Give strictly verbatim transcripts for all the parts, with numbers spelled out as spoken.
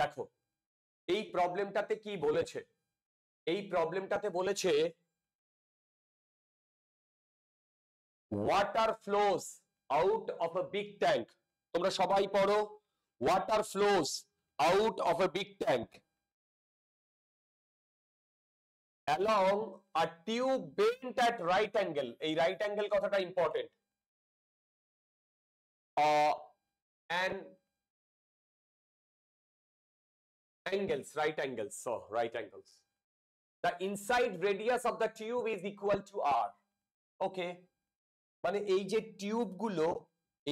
দেখো এই প্রবলেমটাতে কি বলেছে, এই প্রবলেমটাতে বলেছে water flows out of a big tank. তোমরা সবাই পড়ো, water flows out of a big tank along a tube bent at right angle, এই right angle কথাটা important, uh, and angles, right angles, so right angles, the inside radius of the tube is equal to r, okay, মানে এই যে tube গুলো,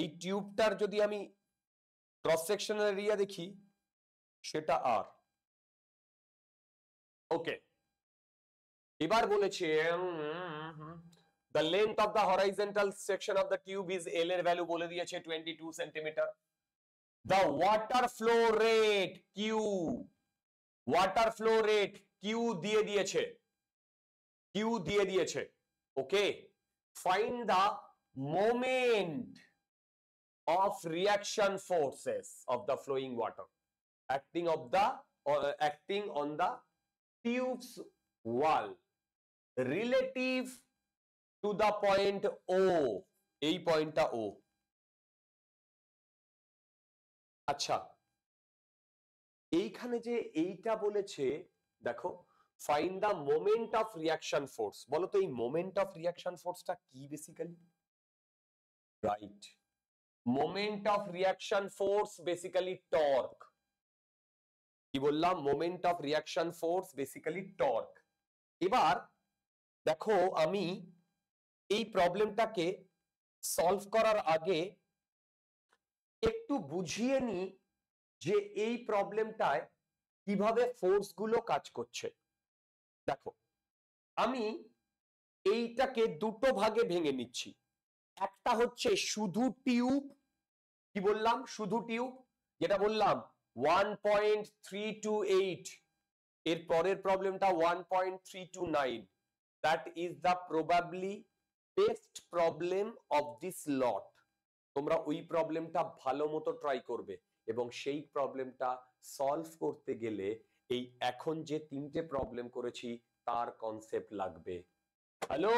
এই টিউবটার যদি আমি cross sectional area দেখি সেটা r, ওকে। এবার বলেছে the length of the horizontal section of the tube is L এর value বলে দিয়েছে twenty-two centimeter, the water flow rate Q, water flow rate Q দিয়ে দিয়েছে, Q দিয়ে দিয়েছে, ওকে। find the moment of reaction forces of the flowing water acting of the uh, acting on the tube's wall relative to the point O, এই পয়েন্টটা O, আচ্ছা এইখানে যে এইটা বলেছে দেখো, find the moment of reaction force. বলো তো এই মোমেন্ট অফ রিয়াকশন ফোর্সটা কি basically? Right, moment of reaction force basically torque. কি বললাম? Moment of reaction force basically torque. এবার দেখো আমি এই প্রবলেমটাকে সলভ করার আগে একটু বুঝিয়ে নিই যে এই প্রবলেমটায় কিভাবে ফোর্সগুলো কাজ করছে। দেখো আমি এইটাকে দুটো ভাগে ভেঙে নিচ্ছি, একটা হচ্ছে শুধু টিউব, কি বললাম শুধু টিউব, যেটা বললাম one point three two eight, এর পরের প্রবলেমটা one point three two nine, that is the probably best problem of this lot. তোমরা ওই প্রবলেমটা ভালো মতো ট্রাই করবে এবং সেই প্রবলেমটা সলভ করতে গেলে এই এখন যে তিনটে প্রবলেম করেছি তার কনসেপ্ট লাগবে। হ্যালো,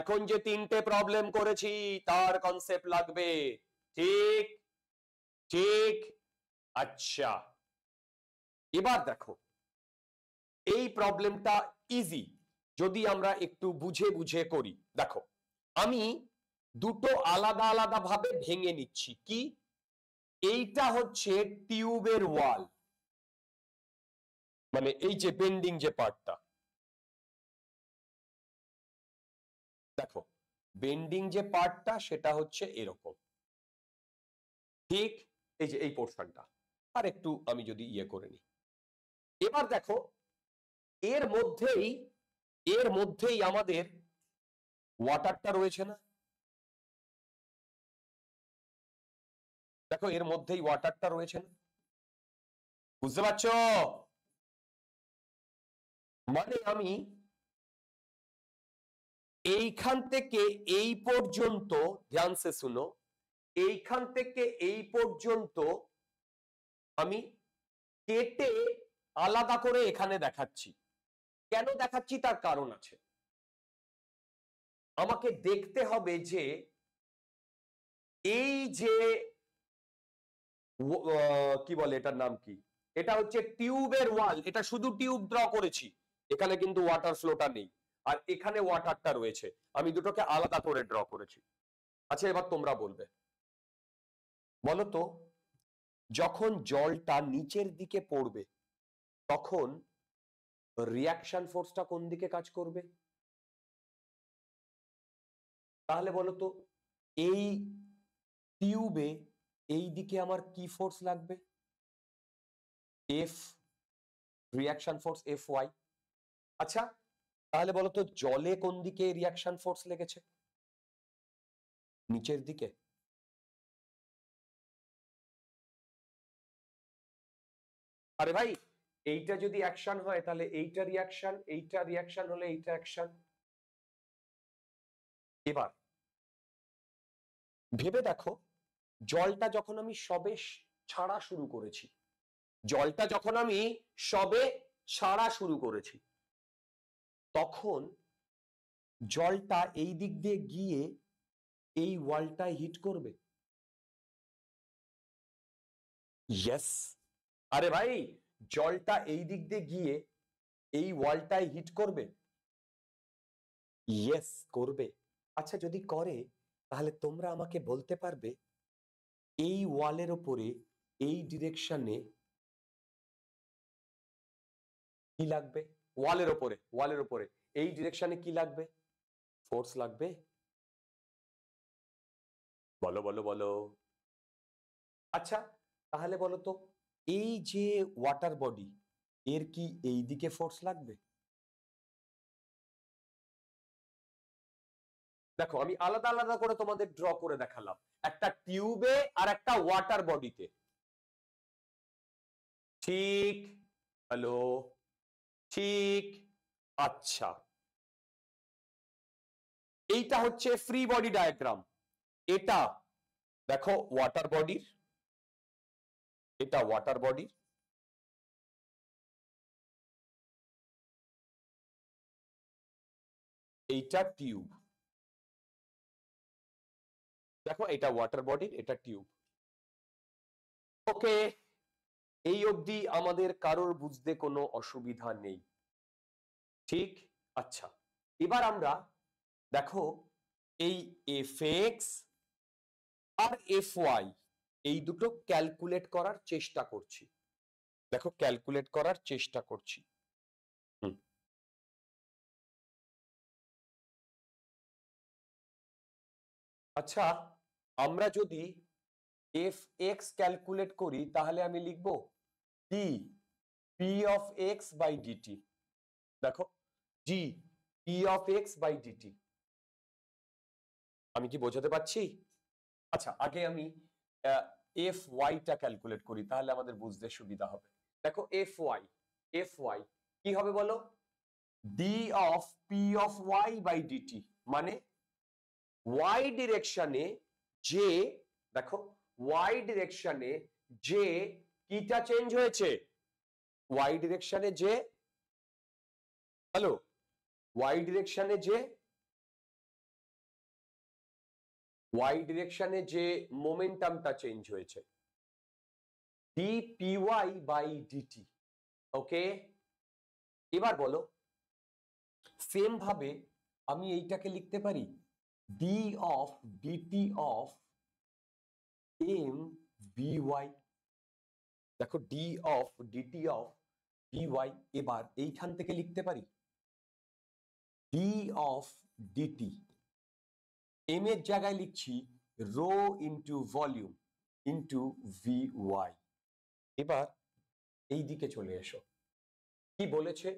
এখন যে তিনটে প্রবলেম করেছি তার কনসেপ্ট লাগবে, ঠিক ঠিক, আচ্ছা। এবার দেখো এই প্রবলেমটা ইজি যদি আমরা একটু বুঝে বুঝে করি। দেখো আমি দুটো আলাদা আলাদা ভাবে ভেঙে নিচ্ছি, কি এইটা হচ্ছে টিউবের ওয়াল, মানে এই যে বেন্ডিং যে পার্টটা, দেখো বেন্ডিং যে পার্টটা সেটা হচ্ছে এরকম, ঠিক এই যে এই পোর্শনটা, আর একটু আমি যদি ইয়ে করে নিই। এবার দেখো এর মধ্যেই এর মধ্যেই আমাদের ওয়াটারটা রয়েছে না, দেখো এর মধ্যেই ওয়াটারটা রয়েছে না, বুঝতে পারছো? মানে আমি এইখান থেকে এই পর্যন্ত, ধ্যান সে শুনো, এইখান থেকে এই পর্যন্ত আমি কেটে আলাদা করে এখানে দেখাচ্ছি। কেন দেখাচ্ছি তার কারণ আছে, আমাকে দেখতে হবে যে এই যে কি বলে এটার নাম কি, এটা হচ্ছে টিউবের ওয়াল, এটা শুধু টিউব ড্র করেছি, এখানে কিন্তু ওয়াটার ফ্লোটা নেই, আর এখানে ওয়াটারটা রয়েছে, আমি দুটোকে আলাদা করে ড্র করেছি। আচ্ছা এবার তোমরা বলবে, বলতো যখন জলটা নিচের দিকে পড়বে তখন রিয়াকশন ফোর্সটা কোন দিকে কাজ করবে? তাহলে বলতো এই টিউবে এই দিকে আমার কি ফোর্স লাগবে? F, reaction force F Y. আচ্ছা তাহলে বলতো জলে কোন দিকে রিয়াকশন ফোর্স লেগেছে? নিচের দিকে। আরে ভাই এইটা যদি অ্যাকশন হয় তাহলে এইটা রিয়াকশন, এইটা রিয়াকশন হলে এইটা অ্যাকশন। এবার ভেবে দেখো জলটা যখন আমি সবে ছাড়া শুরু করেছি জলটা যখন আমি সবে সারা শুরু করেছি তখন জলটা এই দিক দিয়ে গিয়ে এই ওয়ালটায় হিট করবে। ইয়েস, আরে ভাই জলটা এই দিক দিয়ে গিয়ে এই ওয়ালটায় হিট করবে। ইয়েস করবে। আচ্ছা যদি করে তাহলে তোমরা আমাকে বলতে পারবে এই ওয়ালের ওপরে এই ডিরেকশনে কি লাগবে? ওয়ালের ওপরে ওয়ালের ওপরে এই ডিরেকশনে কি লাগবে? ফোর্স লাগবে। বলো বলো বলো। আচ্ছা তাহলে বলো তো এই যে ওয়াটার বডি এর কি এই দিকে ফোর্স লাগবে? দেখো আমি আলাদা আলাদা করে তোমাদের ড্র করে দেখালাম, একটা টিউবে আর একটা ওয়াটার বডিতে। ঠিক, হ্যালো, ঠিক। আচ্ছা এইটা হচ্ছে ফ্রি বডি ডায়াগ্রাম। এটা দেখো ওয়াটার বডির, এটা ওয়াটার বডির, এইটা টিউব। দেখো এটা ওয়াটার বডির, এটা টিউব। ওকে, এই অবধি আমাদের কারোর বুঝতে কোনো অসুবিধা নেই? ঠিক। আচ্ছা এবার আমরা দেখো এই এফ এক্স আর এফ ওয়াই এই দুটো ক্যালকুলেট করার চেষ্টা করছি। দেখো ক্যালকুলেট করার চেষ্টা করছি। আচ্ছা আমরা যদি এফ এক্স ক্যালকুলেট করি তাহলে আমি লিখব D P of X by DT. দেখো D P of X by DT. আমি কি বোঝাতে পারছি? আচ্ছা আগে আমি এফ ওয়াইটা ক্যালকুলেট করি তাহলে আমাদের বুঝতে সুবিধা হবে। দেখো এফ ওয়াই এফ ওয়াই কি হবে বলো? D of P of Y by DT, মানে ওয়াই ডিরেকশনে যে, দেখো ওয়াই ডিরেকশনে যে কিটা চেঞ্জ হয়েছে, ওয়াই ডিরেকশনে যে, হ্যালো, ওয়াই ডিরেকশনে যে ওয়াই ডিরেকশনে যে মোমেন্টামটা চেঞ্জ হয়েছে, D P Y by DT. Okay এবার বলো সেম ভাবে আমি এইটাকে লিখতে পারি D of DT of M B Y. দেখো D of DT of B Y. এবার এইখান থেকে লিখতে পারি ডি অফ ডিটি, এম এর জায়গায় লিখছি rho into volume into V Y. এবার এই দিকে চলে এসো, কি বলেছে?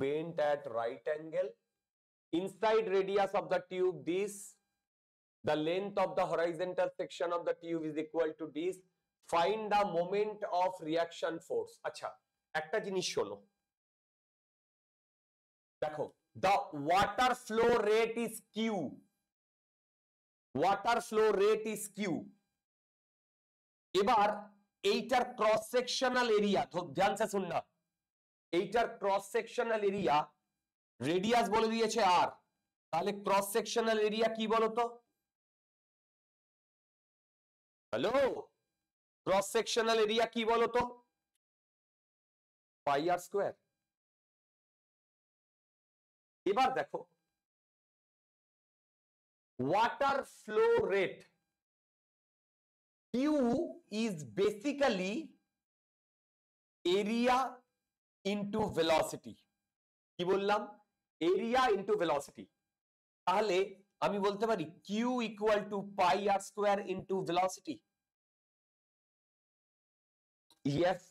Bent at right angle inside radius of the tube, this the length of the horizontal section of the tube is equal to this. Find the moment of reaction force. আচ্ছা একটা জিনিস শোনো, দেখো the water flow rate is q, water flow rate is q. এবার এইটার cross sectional area, ধ্যান সে শুননা, এইটার cross sectional area radius বলে দিয়েছে আর, তাহলে ক্রস সেকশনাল এরিয়া কি বলতো? হ্যালো, ক্রস সেকশনাল এরিয়া কি বলতো? Pi R square. এবার দেখো water flow rate Q is basically area into velocity. কি বললাম? Area into velocity. তাহলে আমি বলতে পারি Q equal to pi R square into velocity. Yes.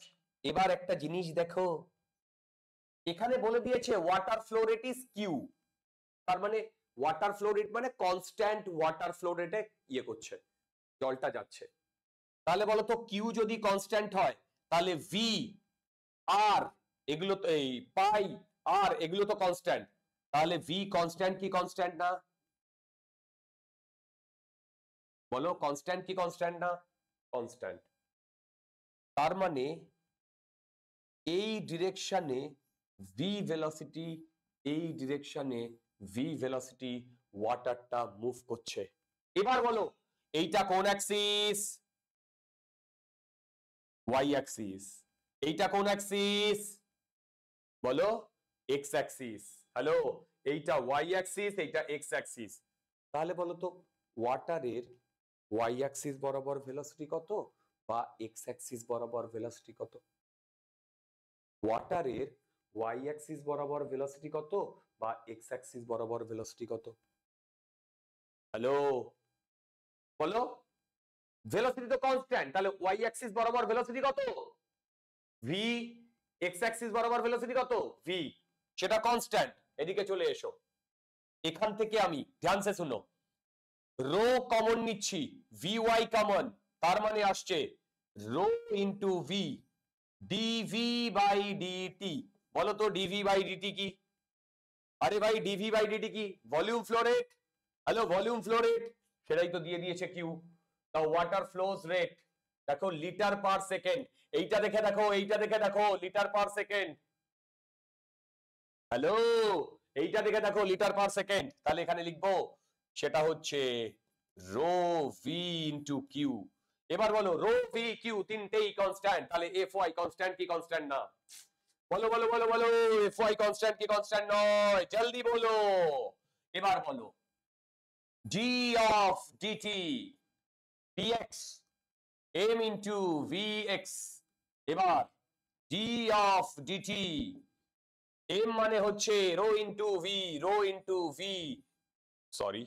এবার একটা জিনিস দেখো, এখানে বলে দিয়েছে water flow rate is Q, তার মানে ওয়াটার ফ্লো রেট মানে কনস্ট্যান্ট ওয়াটার ফ্লো রেটে ইয়ে করছে, জলটা যাচ্ছে। তাহলে বলো তো কিউ যদি কনস্ট্যান্ট হয় তাহলে ভি আর এগুলো তো, এই পাই আর এগুলো তো কনস্ট্যান্ট, তাহলে ভি কনস্ট্যান্ট কি কনস্ট্যান্ট না? বলো কনস্ট্যান্ট কি কনস্ট্যান্ট না? কনস্ট্যান্ট। তার মানে এই ডিরেকশনে ভি ভেলোসিটি এই ডিরেকশনে ভি ভেলোসিটি ওয়াটারটা মুভ করছে। এবার বলো এইটা কোন অ্যাক্সিস? Y axis. এইটা কোন অ্যাক্সিস বলো? X axis. হ্যালো, এইটা ওয়াই অ্যাক্সিস, এইটা এক্স অ্যাক্সিস। তাহলে বলো তো ওয়াটারের ওয়াই অ্যাক্সিস বরাবর ভেলোসিটি কত বা এক্স অ্যাক্সিস বরাবর ভেলোসিটি কত? ওয়াটারের ওয়াই অ্যাক্সিস বরাবর ভেলোসিটি কত বা এক্স অ্যাক্সিস বরাবর ভেলোসিটি কত? হ্যালো বলো। ভেলোসিটি তো কনস্ট্যান্ট, তাহলে ওয়াই অ্যাক্সিস বরাবর ভেলোসিটি কত? ভি। এক্স অ্যাক্সিস বরাবর ভেলোসিটি কত? ভি। সেটা কনস্ট্যান্ট। এদিকে চলে এসো, এখান থেকে আমি ধ্যান সে শুনো, রো কমন নিচ্ছি, ভি ওয়াই কমন, তার মানে আসছে rho into V DV by DT. বলো তো ডিভি বাই ডিটি কি? আরে ভাই ডিভি বাই ডিটি কি? Volume flow rate. Hello, volume flow rate সেটাই তো দিয়ে দিয়েছে Q. The water flows rate দেখো লিটার পার সেকেন্ড, এইটা দেখে দেখো এইটা দেখে দেখো লিটার পার সেকেন্ড। হ্যালো, এইটা দেখে দেখো লিটার পার সেকেন্ড। তাহলে এখানে লিখবো সেটা হচ্ছে রো ভি ইন্টু কিউ। এবার বলো রো ভি কিউ তিনটেই কনস্ট্যান্ট, তাহলে এফ ওয়াই কনস্ট্যান্ট কি কনস্ট্যান্ট না? বলো বলো বলো বলো এফ ওয়াই কনস্ট্যান্ট কি কনস্ট্যান্ট নয়? জলদি বলো। এবার বলো D of DT dx m into vx। এবার d of dt m মানে হচ্ছে rho into V rho into V sorry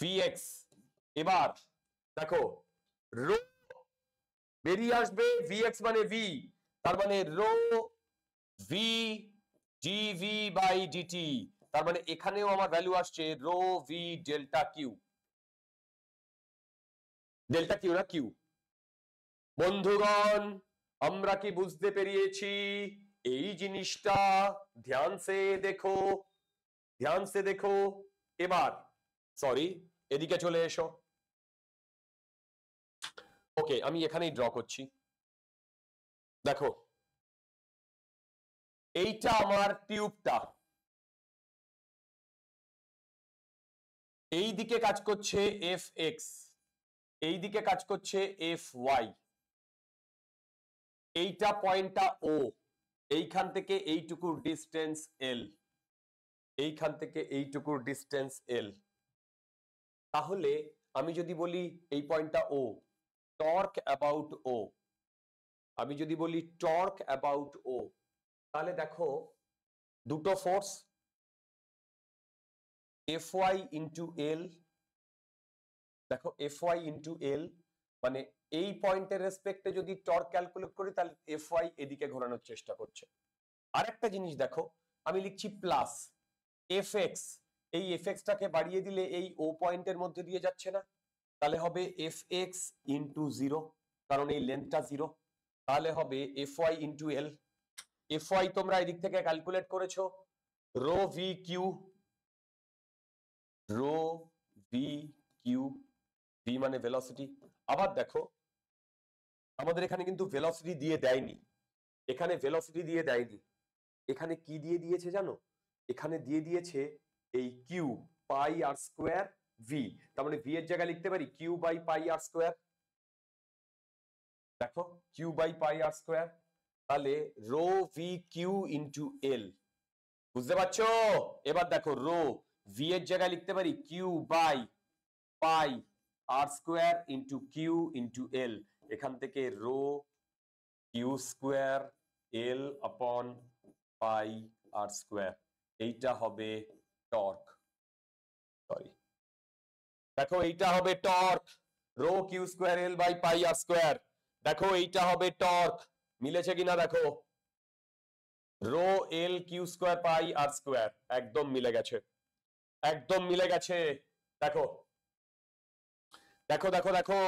vx। এবার দেখো রো বেরিয়ে আসবে, vx মানে v, তার মানে rho v dv by dt, তার মানে এখানেও আমার ভ্যালু আসছে rho v delta Q. Delta Q না কিউ। বন্ধুগণ আমরা কি বুঝতে পেরেছি এই জিনিসটা? ধ্যান সে দেখো, ধ্যান সে দেখো। এবার সরি এদিকে চলে এসো। ওকে, আমি এখানেই ড্র করছি। দেখো এইটা আমার টিউবটা এই দিকে কাজ করছে এফ এক্স, এইদিকে কাজ করছে এফ ওয়াই। এইটা পয়েন্টটা ও, এইখান থেকে এইটুকুর ডিস্টেন্স এল, এইখান থেকে এইটুকুর ডিস্টেন্স এল। তাহলে আমি যদি বলি এই পয়েন্টটা ও, টর্ক অ্যাবাউট ও, আমি যদি বলি টর্ক অ্যাবাউট ও, তাহলে দেখো দুটো force F Y into L. দেখো এফ ওয়াই ইন্টু এল মানে এই পয়েন্টের রেসপেক্টে যদি টর্ক ক্যালকুলেট করি তাহলে এফ ওয়াই এদিকে ঘোরানোর চেষ্টা করছে। আর একটা জিনিস দেখো আমি লিখছি প্লাস এফ এক্স, এই এফ এক্সটাকে বাড়িয়ে দিলে এই ও পয়েন্টের মধ্যে দিয়ে যাচ্ছে না, তাহলে হবে এফ এক্স ইন্টু জিরো, কারণ এই লেন্থটা জিরো। তাহলে হবে F Y into L. F Y তোমরা এদিক থেকে ক্যালকুলেট করেছো rho V Q, rho V Q, V মানে ভেলোসিটি। আবার দেখো আমাদের এখানে কিন্তু ভেলোসিটি দিয়ে দেয়নি, এখানে ভেলোসিটি দিয়ে দেয়নি, এখানে কি দিয়ে দিয়েছে জানো? এখানে দিয়ে দিয়েছে এই Q pi R square V, তার মানে ভি এর জায়গায় লিখতে পারি Q by pi R square. দেখো Q by pi R square, তাহলে rho V Q into L, বুঝতে পারছো? এবার দেখো রো ভি এর জায়গায় লিখতে পারি Q by pi r square into Q into l, এখান থেকে rho Q square l upon pi r square. এইটা হবে টর্ক, সরি দেখো এইটা হবে torque, rho Q square l by pi r square. দেখো এইটা হবে টর্ক, মিলেছে কিনা দেখো, rho l Q square pi r square, একদম মিলে গেছে, একদম মিলে গেছে। দেখো দেখো দেখো দেখো